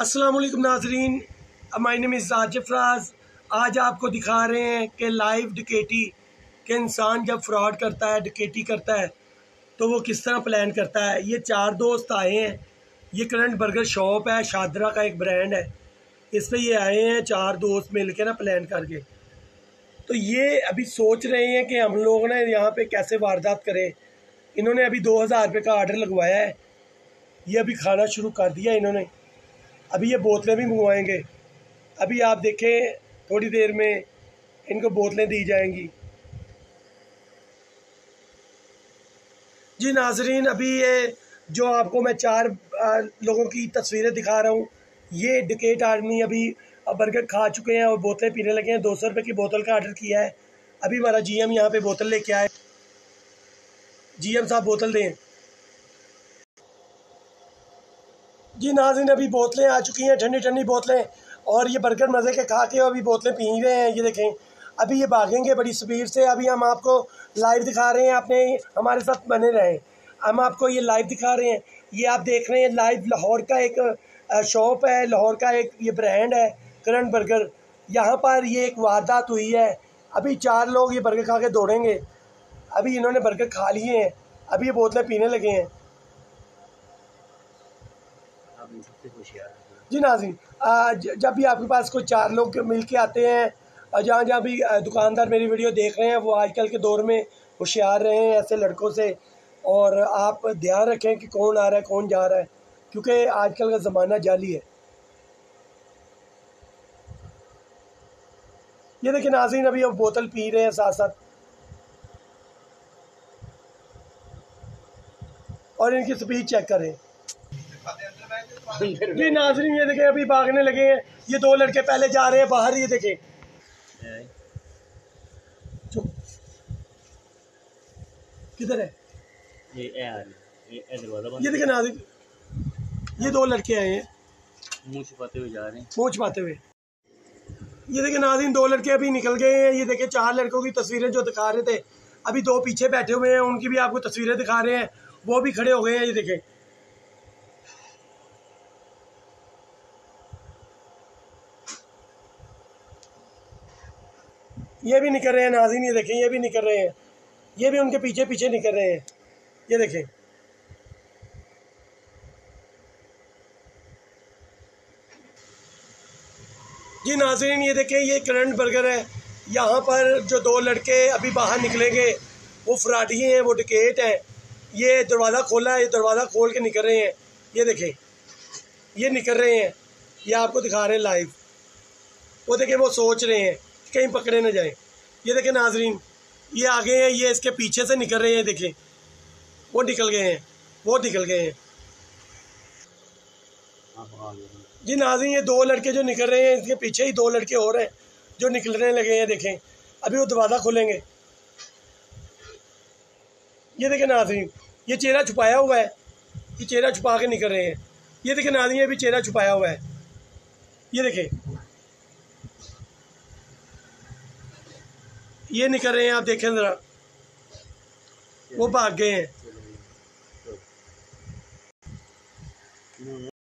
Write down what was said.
अस्सलाम वालेकुम नाजरीन, माय नेम इज़ आजिफराज। आज आपको दिखा रहे हैं कि लाइव डकैती के इंसान जब फ्रॉड करता है, डकैती करता है तो वो किस तरह प्लान करता है। ये चार दोस्त आए हैं, ये करंट बर्गर शॉप है, शादरा का एक ब्रांड है, इस पर ये आए हैं चार दोस्त मिल के ना प्लान करके। तो ये अभी सोच रहे हैं कि हम लोग ना यहाँ पे कैसे वारदात करें। इन्होंने अभी 2000 रुपये का आर्डर लगवाया है, ये अभी खाना शुरू कर दिया इन्होंने, अभी ये बोतलें भी मंगवाएंगे। अभी आप देखें थोड़ी देर में इनको बोतलें दी जाएंगी। जी नाजरीन, अभी ये जो आपको मैं चार लोगों की तस्वीरें दिखा रहा हूँ, ये डकैत आदमी अभी बर्गर खा चुके हैं और बोतलें पीने लगे हैं। 200 रुपये की बोतल का आर्डर किया है। अभी हमारा GM यहाँ पे बोतल लेके आए। GM साहब बोतल दें। जी नाज़रीन, अभी बोतलें आ चुकी हैं, ठंडी ठंडी बोतलें, और ये बर्गर मज़े के खा के अभी बोतलें पी रहे हैं। ये देखें अभी ये भागेंगे बड़ी स्पीड से। अभी हम आपको लाइव दिखा रहे हैं, आपने हमारे साथ बने रहें। हम आपको ये लाइव दिखा रहे हैं, ये आप देख रहे हैं लाइव। लाहौर का एक शॉप है, लाहौर का एक ये ब्रांड है करंट बर्गर। यहाँ पर ये एक वारदात हुई है। अभी चार लोग ये बर्गर खा के दौड़ेंगे। अभी इन्होंने बर्गर खा लिए हैं, अभी ये बोतलें पीने लगे हैं। जी नाज़रीन, जब भी आपके पास कोई चार लोग मिल के आते हैं, और जहाँ जहाँ भी दुकानदार मेरी वीडियो देख रहे हैं, वो आजकल के दौर में होशियार रहे हैं ऐसे लड़कों से। और आप ध्यान रखें कि कौन आ रहा है कौन जा रहा है, क्योंकि आजकल का ज़माना जाली है। ये देखिए नाज़रीन, अभी अब बोतल पी रहे हैं साथ साथ, और इनकी स्पीड चेक करें। जी नाज़रीन, ये देखें अभी भागने लगे हैं। ये दो लड़के पहले जा रहे हैं बाहर, ये देखें। किधर है ये देखें नाज़रीन, ये दो लड़के आए हैं मुँह छुपाते हुए, जा रहे हैं मुँह छुपाते हुए। ये देखें नाज़रीन, दो लड़के अभी निकल गए हैं। ये देखें चार लड़कों की तस्वीरें जो दिखा रहे थे, अभी दो पीछे बैठे हुए हैं, उनकी भी आपको तस्वीरें दिखा रहे हैं। वो भी खड़े हो गए हैं, ये देखें। ये भी निकल रहे हैं नाज़रीन, ये देखें ये भी निकल रहे हैं, ये भी उनके पीछे पीछे निकल रहे हैं। ये देखें जी नाज़रीन, ये देखें ये करंट बर्गर है। यहाँ पर जो दो लड़के अभी बाहर निकलेंगे, वो फ्राडी हैं, वो डकैत हैं। ये दरवाज़ा खोला है, ये दरवाज़ा खोल के निकल रहे हैं। ये देखें ये निकल रहे हैं, ये आपको दिखा रहे हैं लाइव। वो देखें वो सोच रहे हैं कहीं पकड़े ना जाए। ये देखें नाजरीन, ये आगे हैं, ये इसके पीछे से निकल रहे हैं। देखें वो निकल गए हैं, वो निकल गए हैं। जी नाजरीन, ये दो लड़के जो निकल रहे हैं, इसके पीछे ही दो लड़के और हैं जो निकलने लगे हैं। देखें अभी वो दरवाज़ा खोलेंगे। ये देखें नाजरीन, ये चेहरा छुपाया हुआ है, ये चेहरा छुपा के निकल रहे हैं। ये देखें नाजरीन, अभी चेहरा छुपाया हुआ है, ये देखें ये निकल रहे हैं। आप देखें ज़रा, वो भाग गए हैं।